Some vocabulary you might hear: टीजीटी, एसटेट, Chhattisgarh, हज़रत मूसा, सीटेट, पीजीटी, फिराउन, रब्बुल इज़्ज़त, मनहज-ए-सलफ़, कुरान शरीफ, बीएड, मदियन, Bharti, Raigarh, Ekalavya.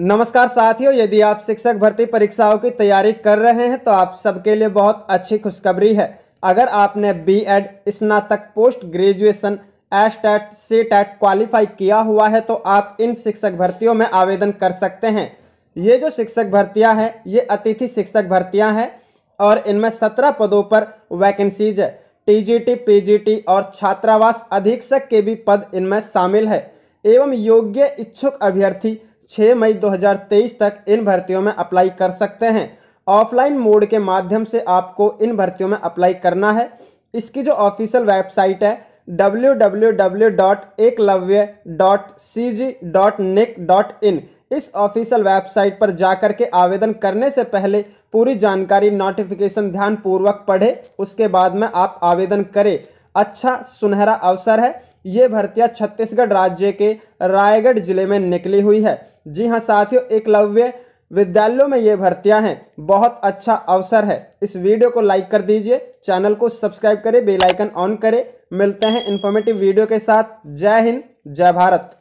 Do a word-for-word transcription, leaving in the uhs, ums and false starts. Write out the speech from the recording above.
नमस्कार साथियों, यदि आप शिक्षक भर्ती परीक्षाओं की तैयारी कर रहे हैं तो आप सबके लिए बहुत अच्छी खुशखबरी है। अगर आपने बीएड, स्नातक, post graduation, एसटेट, सीटेट qualify किया हुआ है तो आप इन शिक्षक भर्तियों में आवेदन कर सकते हैं। ये जो शिक्षक भर्तियां हैं ये अतिथि शिक्षक भर्तियां हैं और इनमें सत्रह पदों पर वैकेंसीज है। टीजीटी, पीजीटी और छात्रावास अधीक्षक के भी पद इनमें शामिल है एवं योग्य इच्छुक अभ्यर्थी छह मई दो हज़ार तेईस तक इन भर्तियों में अप्लाई कर सकते हैं। ऑफलाइन मोड के माध्यम से आपको इन भर्तियों में अप्लाई करना है। इसकी जो ऑफिशियल वेबसाइट है W W W dot Eklavya dot C G dot NIC dot in, इस ऑफिशियल वेबसाइट पर जाकर के आवेदन करने से पहले पूरी जानकारी, नोटिफिकेशन ध्यानपूर्वक पढ़े, उसके बाद में आप आवेदन करें। अच्छा सुनहरा अवसर है। ये भर्तियां छत्तीसगढ़ राज्य के रायगढ़ जिले में निकली हुई है। जी हाँ साथियों, एकलव्य विद्यालयों में ये भर्तियां हैं। बहुत अच्छा अवसर है। इस वीडियो को लाइक कर दीजिए, चैनल को सब्सक्राइब करें, बेल आइकन ऑन करें। मिलते हैं इन्फॉर्मेटिव वीडियो के साथ। जय हिंद, जय भारत।